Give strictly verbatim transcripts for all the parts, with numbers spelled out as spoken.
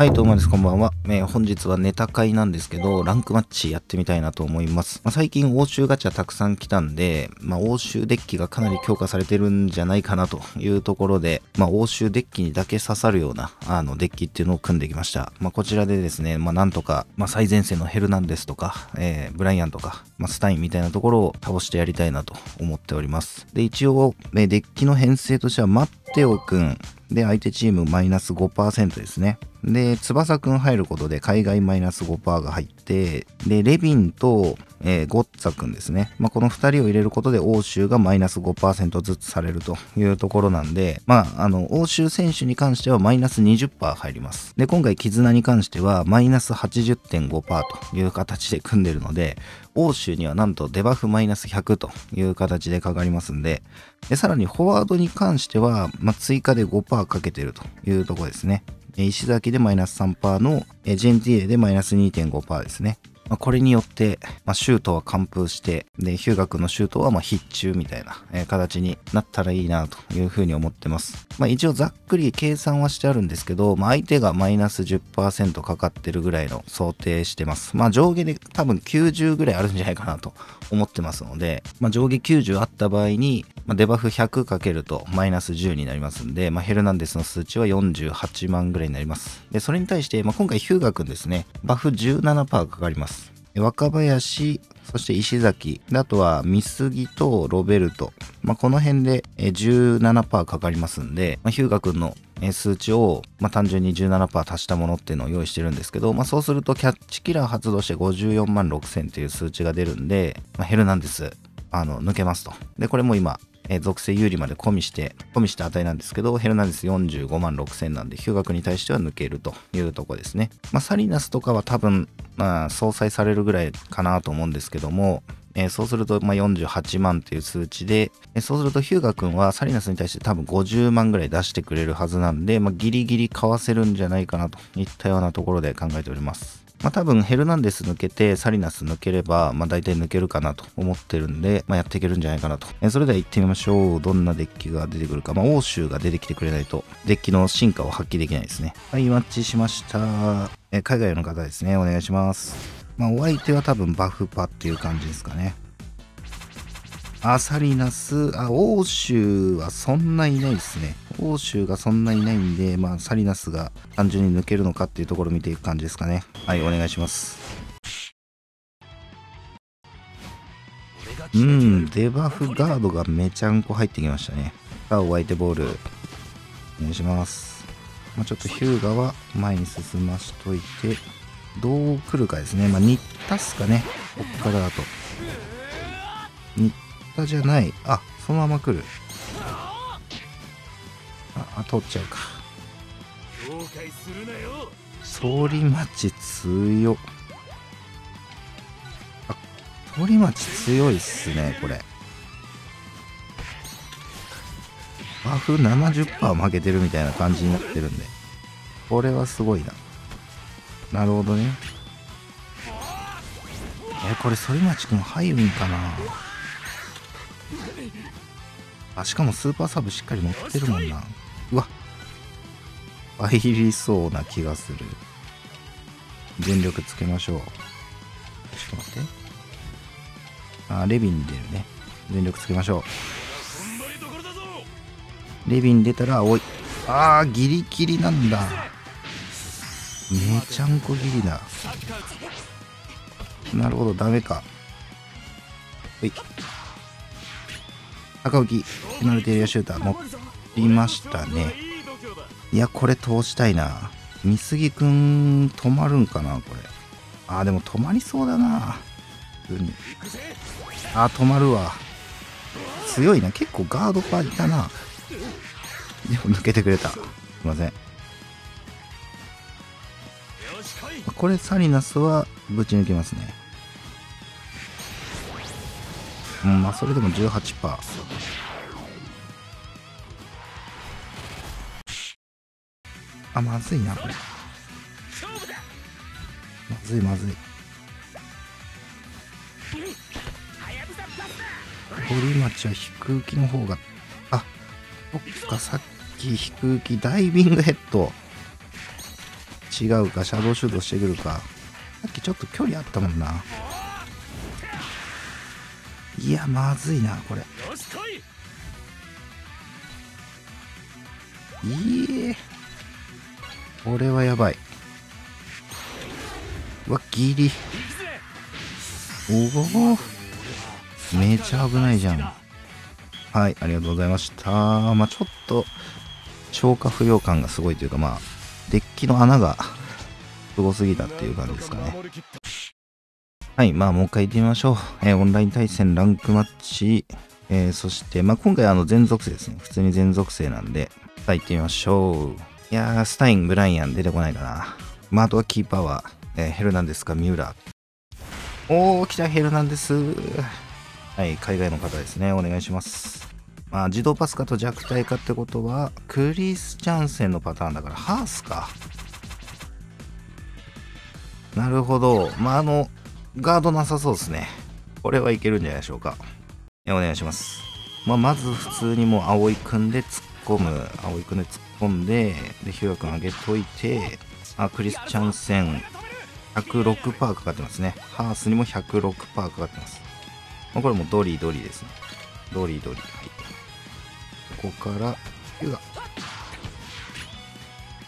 はい、どうもです。こんばんは。えー、本日はネタ会なんですけど、ランクマッチやってみたいなと思います。まあ、最近欧州ガチャたくさん来たんで、まあ、欧州デッキがかなり強化されてるんじゃないかなというところで、まあ、欧州デッキにだけ刺さるような、あの、デッキっていうのを組んできました。まあ、こちらでですね、まあ、なんとか、まあ、最前線のヘルナンデスとか、えー、ブライアンとか、まあ、スタインみたいなところを倒してやりたいなと思っております。で、一応、えー、デッキの編成としては、マッテオくん、で、相手チームマイナス ごパーセント ですね。で、翼くん入ることで海外マイナス ごパーセント が入って、で、レビンと、えー、ゴッツァくんですね。まあ、このふたりを入れることで欧州がマイナス ごパーセント ずつされるというところなんで、まあ、あの、欧州選手に関してはマイナス にじゅっパーセント 入ります。で、今回絆に関してはマイナス はちじゅってんごパーセント という形で組んでるので、欧州にはなんとデバフマイナスひゃくという形でかかりますんで、でさらにフォワードに関しては、まあ、追加で ごパーセント かけてるというところですね。石崎でマイナス さんパーセント のジェンティーレでマイナス にてんごパーセント ですね。まあ、これによって、まあ、シュートは完封して、で、ヒューガ君のシュートはまあ必中みたいな、えー、形になったらいいなというふうに思ってます。まあ、一応ざっくり計算はしてあるんですけど、まあ、相手がマイナス じゅっパーセント かかってるぐらいの想定してます。まあ、上下で多分きゅうじゅうぐらいあるんじゃないかなと思ってますので、まあ、上下きゅうじゅうあった場合に、まあ、デバフひゃくかけるとマイナスじゅうになりますんで、まあ、ヘルナンデスの数値はよんじゅうはちまんぐらいになります。で、それに対して、まあ、今回ヒューガ君ですね、バフ じゅうななパーセント かかります。若林、そして石崎、あとは三杉とロベルト、まあ、この辺で じゅうななパーセント かかりますんで、まあ、日向君の数値を、まあ、単純に じゅうななパーセント 足したものっていうのを用意してるんですけど、まあ、そうするとキャッチキラー発動してごじゅうよんまんろくせんっていう数値が出るんで、まあ、ヘルナンデスあの抜けますと。でこれも今え属性有利まで込みして、込みした値なんですけど、ヘルナンデスよんじゅうごまんろくせんなんで、ヒューガ君に対しては抜けるというとこですね。まあ、サリナスとかは多分、まあ、相殺されるぐらいかなと思うんですけども、えー、そうすると、まあ、よんじゅうはちまんという数値で、えー、そうするとヒューガ君はサリナスに対して多分ごじゅうまんぐらい出してくれるはずなんで、まあ、ギリギリかわせるんじゃないかなといったようなところで考えております。まあ多分ヘルナンデス抜けてサリナス抜ければ、まあ大体抜けるかなと思ってるんで、まあやっていけるんじゃないかなと。えそれでは行ってみましょう。どんなデッキが出てくるか。まあ欧州が出てきてくれないと、デッキの進化を発揮できないですね。はい、マッチしました。え海外の方ですね。お願いします。まあお相手は多分バフパっていう感じですかね。あ、サリナス、あ、欧州はそんないないですね。欧州がそんないないんで、まあ、サリナスが単純に抜けるのかっていうところを見ていく感じですかね。はい、お願いします。うん、デバフガードがめちゃんこ入ってきましたね。さあ、お相手ボール、お願いします。まあ、ちょっとヒューガは前に進ましといて、どう来るかですね。まあ、ニッタすかね。こっからだと。ニッタじゃない。あ、そのまま来る。あ、通っちゃうか。ソーリマチ強。あ、ソーリマチ強いっすね、これ。バフ ななじゅっパーセント 負けてるみたいな感じになってるんで。これはすごいな。なるほどね。え、これソーリマチくん入るんかな。あ、しかもスーパーサブしっかり持ってるもんな。うわ、入りそうな気がする。全力つけましょう。ちょっと待って。あ、レビン出るね。全力つけましょう。レビン出たら、おい。あー、ギリギリなんだ。めちゃんこギリだ。なるほど、ダメか。ほい。赤浮き、ペナルティエリアシューター持りましたね。いや、これ通したいな。三杉くん、止まるんかな、これ。あー、でも止まりそうだな。普通に。あー、止まるわ。強いな。結構ガードパーだな。でも抜けてくれた。すいません。これ、サリナスはぶち抜けますね。うん、まあそれでも じゅうはちパーセント。 あ、まずいなこれ。まずいまずい。堀町は引く浮きの方が、あ、そっか、さっき引く浮きダイビングヘッド違うか、シャドウシュートしてくるか。さっきちょっと距離あったもんな。いや、まずいなこれ。いえ、これはやばい。うわ、ギリ。おお、めちゃ危ないじゃん。はい、ありがとうございました。まあちょっと消化不良感がすごいというか、まあデッキの穴がすごすぎたっていう感じですかね。はい、まあもう一回行ってみましょう。えー、オンライン対戦ランクマッチ、えー、そしてまあ今回あの全属性ですね。普通に全属性なんで、さあ行ってみましょう。いやー、スタイン、ブライアン出てこないかな。まああとはキーパーは、えー、ヘルナンデスか三浦。おー、来た、ヘルナンデス。はい、海外の方ですね。お願いします。まあ、自動パスかと弱体かってことは、クリスチャンセンのパターンだから、ハースか。なるほど。まあ、あの、ガードなさそうですね。これはいけるんじゃないでしょうか。お願いします。まあ、まず普通にもう、葵くんで突っ込む。葵くんで突っ込んで、で、ヒュアくん上げといて、あ、クリスチャンセン、ひゃくろくパーセント かかってますね。ハースにも ひゃくろくパーセント かかってます。これもドリードリーですね。ドリードリー。はい、ここから、うわ。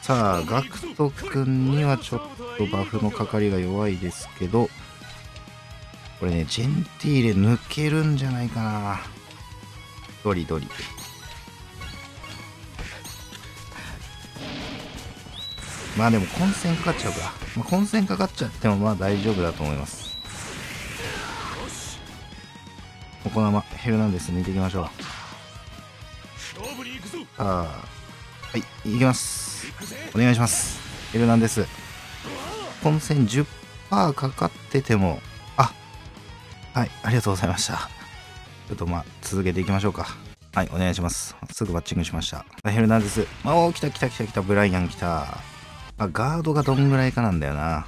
さあ、ガクト君にはちょっとバフのかかりが弱いですけど、これね、ジェンティーレ抜けるんじゃないかな。ドリードリー。まあでも混戦かかっちゃうか。まあ、混戦かかっちゃってもまあ大丈夫だと思います。おこなまヘルナンデス抜いていきましょう。あー、はい、いきます。お願いします、ヘルナンデス。混戦 じゅっパーセント かかってても、あ、はい、ありがとうございました。ちょっとまあ続けていきましょうか。はい、お願いします。すぐバッチングしました。ヘルナンデス、まあ、おー、来た来た来た来た、ブライアン来た。あ、ガードがどんぐらいかなんだよな。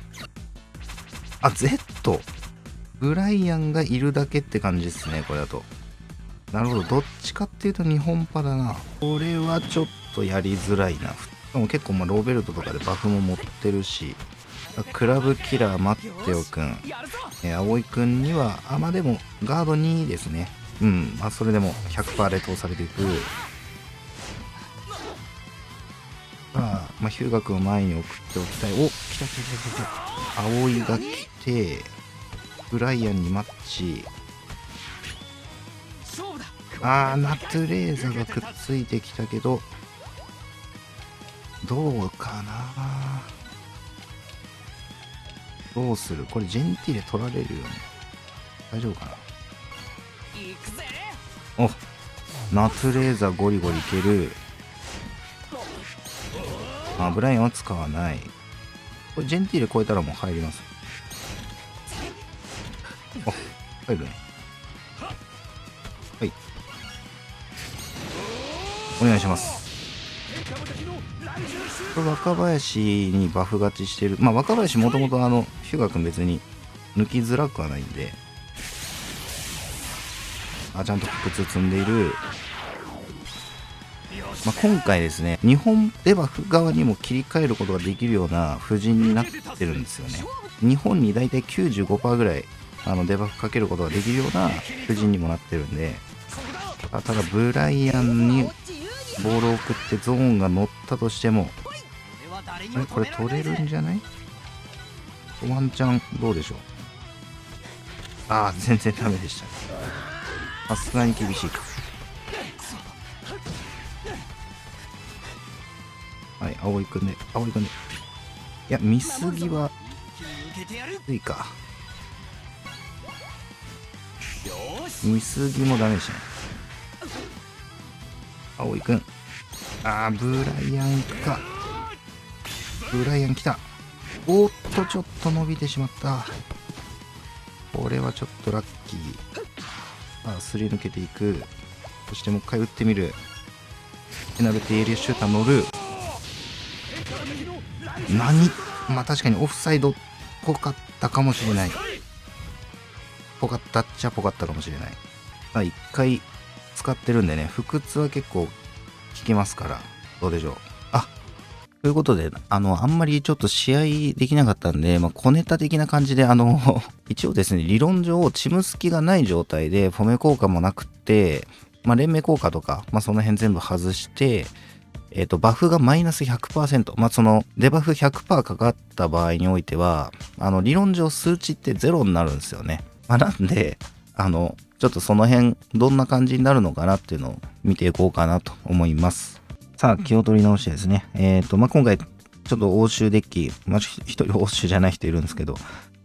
あ、 Z、ブライアンがいるだけって感じですね、これだと。なるほど、どっちかっていうと日本派だな。これはちょっとやりづらいな。でも結構まあロベルトとかでバフも持ってるし、クラブキラー、マッテオくん、えー、葵くんには、あ、まあでもガードにですね。うん、まあそれでも ひゃくパーセント で通されていく。あ、まあヒューガくんを前に送っておきたい。お、来た来た来た来た。葵が来て、ブライアンにマッチ。ああ、ナトゥレーザがくっついてきたけど、どうかな。どうする、これジェンティーレ取られるよね。大丈夫かな。お、ナトゥレーザゴリゴリいける。あ、ブライアンは使わない。これジェンティーレ超えたらもう入ります。あ、入るね。はい、お願いします。若林にバフ勝ちしてる。まあ若林もともとあのヒュガ君別に抜きづらくはないんで。あ、ちゃんと靴積んでいる。まあ、今回ですね、日本デバフ側にも切り替えることができるような布陣になってるんですよね。日本に大体 きゅうじゅうごパーセント ぐらいあのデバフかけることができるような布陣にもなってるんで。ただブライアンにボールを送ってゾーンが乗ったとしても、あれ、これ取れるんじゃない？ワンチャンどうでしょう。ああ、全然ダメでした。さすがに厳しいか。はい、葵くんで、葵くんで。いや、見すぎはついか。見すぎもダメでしたね。葵くん、あー、ブライアンか。ブライアン来た。おっと、ちょっと伸びてしまった。これはちょっとラッキー。あ、すり抜けていく。そしてもう一回打ってみる。ペナルティエリアシューター乗る。何、まあ確かにオフサイドっぽかったかもしれない。ぽかったっちゃぽかったかもしれない。まあ一回使ってるんでね、不屈は結構効きますから、どうでしょう。あ、ということで、あの、あんまりちょっと試合できなかったんで、まあ、小ネタ的な感じで、あの、一応ですね、理論上、チム隙がない状態で、フォメ効果もなくて、まあ、連盟効果とか、まあ、その辺全部外して、えっと、バフがマイナス ひゃくパーセント。まあ、その、デバフ ひゃくパーセント かかった場合においては、あの、理論上数値ってゼロになるんですよね。まあ、なんで、あの、ちょっとその辺、どんな感じになるのかなっていうのを見ていこうかなと思います。さあ、気を取り直してですね。えっ、ー、と、まあ、今回、ちょっと欧州デッキ、まあ、一人欧州じゃない人いるんですけど、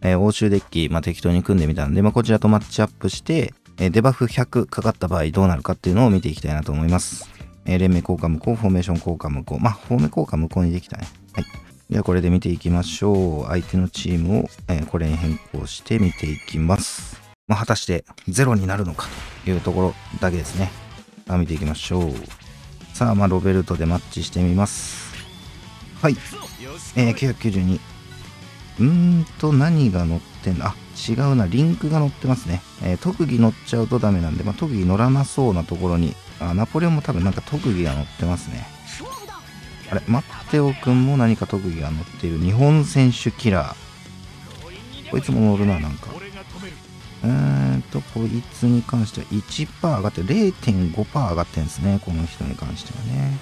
えー、欧州デッキ、まあ、適当に組んでみたんで、まあ、こちらとマッチアップして、えー、デバフひゃくかかった場合どうなるかっていうのを見ていきたいなと思います。えー、連盟効果無効、フォーメーション効果無効。まあ、フォーメ効果無効にできたね。はい。では、これで見ていきましょう。相手のチームを、えー、これに変更して見ていきます。まあ、果たしてゼロになるのかというところだけですね。さあ、見ていきましょう。さあ、まあ、ロベルトでマッチしてみます。はい。えー、きゅうきゅうに。うーんと、何が乗ってんだ？あ、違うな。リンクが乗ってますね。えー、特技乗っちゃうとダメなんで、まあ、特技乗らなそうなところに、あ、ナポレオンも多分なんか特技が乗ってますね。あれ、マッテオくんも何か特技が乗っている。日本選手キラー。こいつも乗るな、なんか。うーんと、こいつに関しては いちパーセント 上がって、れいてんごパーセント 上がってるんですね。この人に関してはね。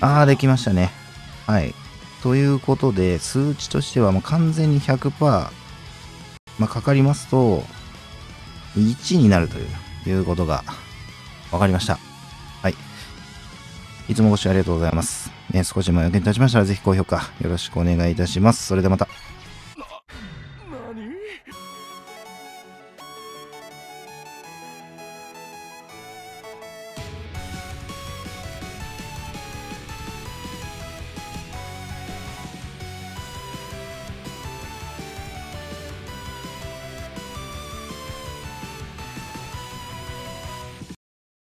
あー、できましたね。はい。ということで、数値としてはもう完全に ひゃくパーセント、まあ、かかりますと、いちになるという、いうことが分かりました。はい。いつもご視聴ありがとうございます。ね、少し前役に立ちましたら、ぜひ高評価よろしくお願いいたします。それではまた。